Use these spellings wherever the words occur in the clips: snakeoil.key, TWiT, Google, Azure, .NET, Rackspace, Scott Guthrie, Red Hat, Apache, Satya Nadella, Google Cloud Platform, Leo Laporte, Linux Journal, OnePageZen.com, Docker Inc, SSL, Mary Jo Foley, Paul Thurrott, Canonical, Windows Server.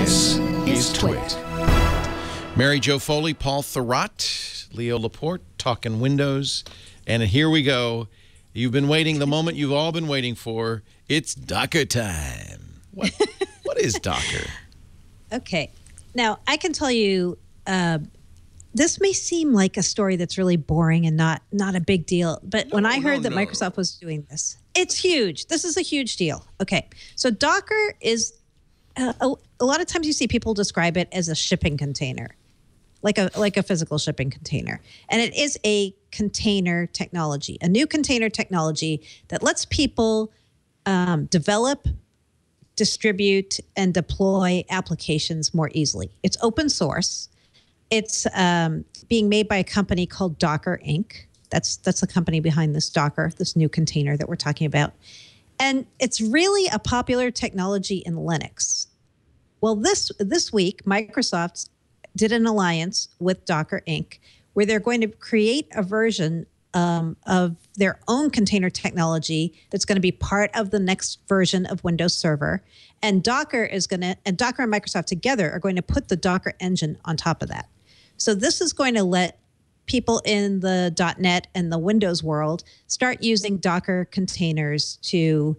This is TWiT. Mary Jo Foley, Paul Thurrott, Leo Laporte, talking Windows. And here we go. You've been waiting, the moment you've all been waiting for. It's Docker time. What is Docker? Okay. Now, I can tell you, this may seem like a story that's really boring and not a big deal, but when I heard that Microsoft was doing this, it's huge. This is a huge deal. Okay, so Docker is, a lot of times you see people describe it as a shipping container, like a physical shipping container. And it is a container technology, a new container technology that lets people develop, distribute, and deploy applications more easily. It's open source. It's being made by a company called Docker Inc. That's the company behind this Docker, this new container that we're talking about. And it's really a popular technology in Linux. Well, this week, Microsoft did an alliance with Docker Inc., where they're going to create a version of their own container technology that's going to be part of the next version of Windows Server. And Docker and Microsoft together are going to put the Docker engine on top of that. So this is going to let people in the .NET and the Windows world start using Docker containers to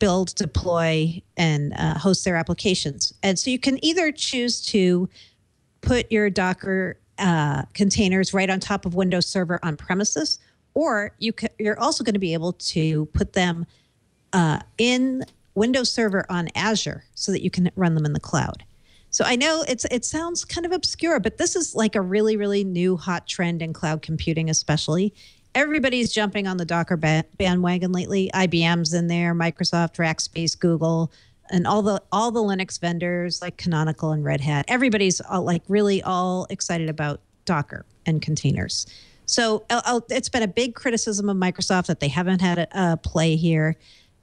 build, deploy, and host their applications. And so you can either choose to put your Docker containers right on top of Windows Server on premises, or you're also going to be able to put them in Windows Server on Azure so that you can run them in the cloud. So I know it sounds kind of obscure, but this is like a really, really new hot trend in cloud computing especially. Everybody's jumping on the Docker bandwagon lately. IBM's in there, Microsoft, Rackspace, Google, and all the Linux vendors like Canonical and Red Hat. Everybody's really all excited about Docker and containers. So it's been a big criticism of Microsoft that they haven't had a play here,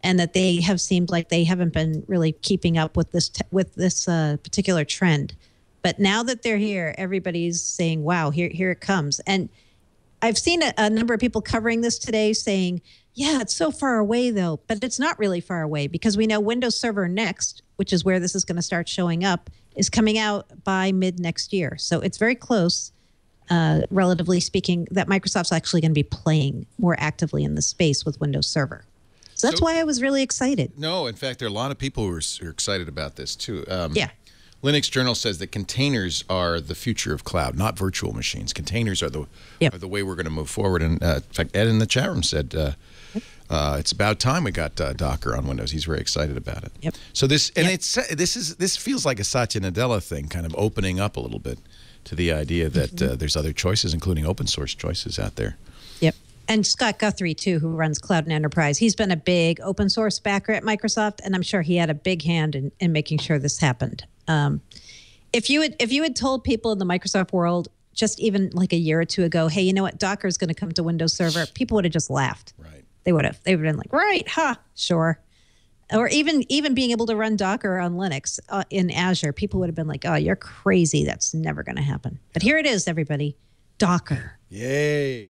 and that they have seemed like they haven't been really keeping up with this particular trend. But now that they're here, everybody's saying, wow, here it comes. And I've seen a number of people covering this today saying, yeah, it's so far away though, but it's not really far away because we know Windows Server Next, which is where this is gonna start showing up, is coming out by mid next year. So it's very close, relatively speaking, that Microsoft's actually gonna be playing more actively in the space with Windows Server. So that's why I was really excited. No, in fact, there are a lot of people who are excited about this, too. Yeah. Linux Journal says that containers are the future of cloud, not virtual machines. Containers are the way we're going to move forward. And, in fact, Ed in the chat room said it's about time we got Docker on Windows. He's very excited about it. Yep. So this feels like a Satya Nadella thing, kind of opening up a little bit to the idea that there's other choices, including open source choices out there. Yep. And Scott Guthrie, too, who runs Cloud and Enterprise, he's been a big open source backer at Microsoft, and I'm sure he had a big hand in making sure this happened. If you had told people in the Microsoft world just even like a year or two ago, hey, you know what, Docker's going to come to Windows Server, people would have just laughed. Right. They would have been like, right, huh, sure. Or even being able to run Docker on Linux in Azure, people would have been like, oh, you're crazy. That's never going to happen. But here it is, everybody. Docker. Yay.